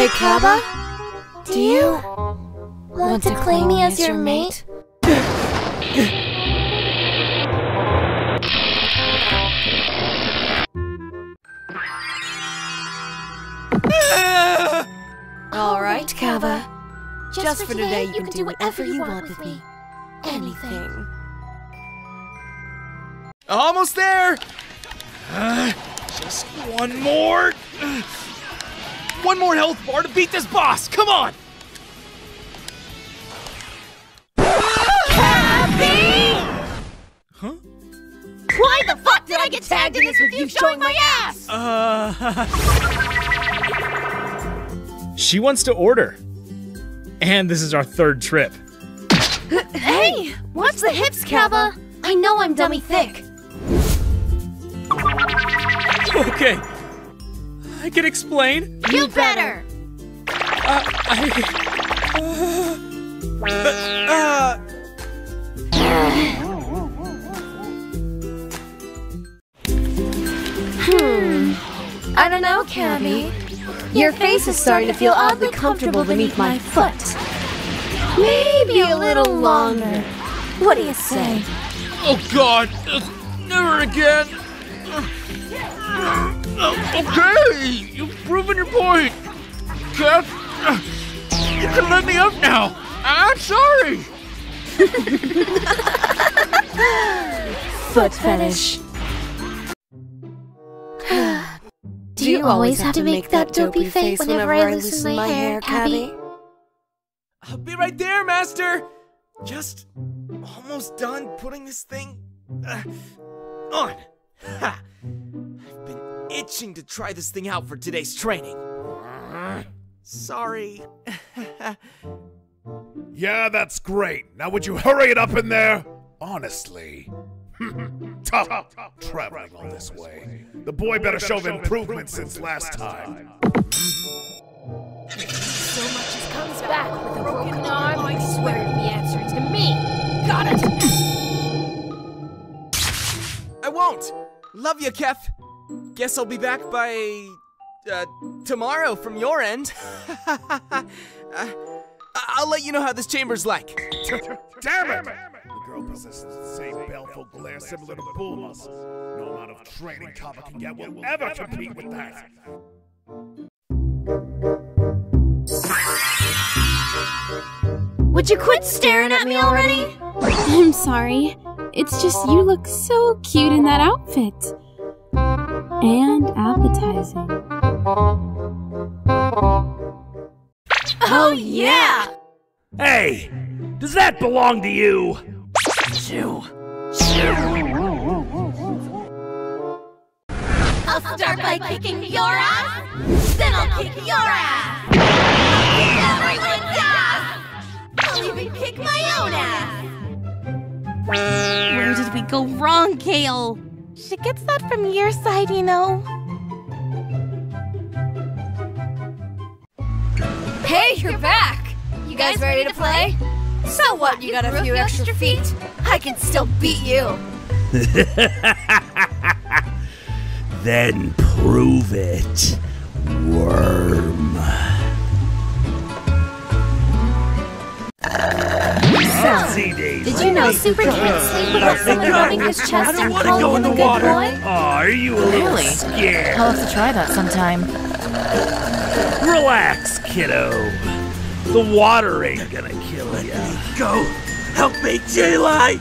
Hey, Cabba, do you want to claim me as your mate? Alright, Cabba. Just for today, you can do whatever you want with me. Anything. Almost there! Just one more... One more health bar to beat this boss! Come on! Happy! Huh? Why the fuck did I get tagged in this with you showing my ass? She wants to order. And this is our third trip. Hey! Watch the hips, Cabba! I know I'm dummy thick. Okay. I can explain. You better! I don't know, Cabby. Your face is starting to feel oddly comfortable beneath my foot. Maybe a little longer. What do you say? Oh, God! Never again! Okay, you've proven your point. Cat, you can let me up now. I'm sorry. Foot fetish. Do you always have to make that dopey face whenever I loosen my hair, Cabby? I'll be right there, Master. Just almost done putting this thing on. Ha. I've been itching to try this thing out for today's training. Sorry. Yeah, that's great. Now would you hurry it up in there? Honestly. Tough traveling all this way. The boy better show improvement since last time. So much as comes back with a broken arm, I swear it'll be answering to me. Got it! I won't! Love you, Kef. Guess I'll be back by... tomorrow from your end. I'll let you know how this chamber's like. Damn it! The girl possesses the same baleful glare similar to bull muscle. No amount of training Cabba can get will ever compete with that. Would you quit staring at me already? I'm sorry. It's just you look so cute in that outfit. And appetizing. Oh, yeah! Hey! Does that belong to you? I'll start by kicking your ass, then I'll kick your ass! I'll kick everyone's ass! I'll even kick my own ass! Where did we go wrong, Kale? She gets that from your side, you know. Hey, you're back! You guys ready to play? So what, you got a few extra feet? I can still beat you! Then prove it, worm. Did you know Super can't sleep without someone rubbing his chest and calling him a good water. Boy? Oh, are you a little scared? I'll have to try that sometime. Relax, kiddo. The water ain't gonna kill you. Let me go. Help me, Jaylight.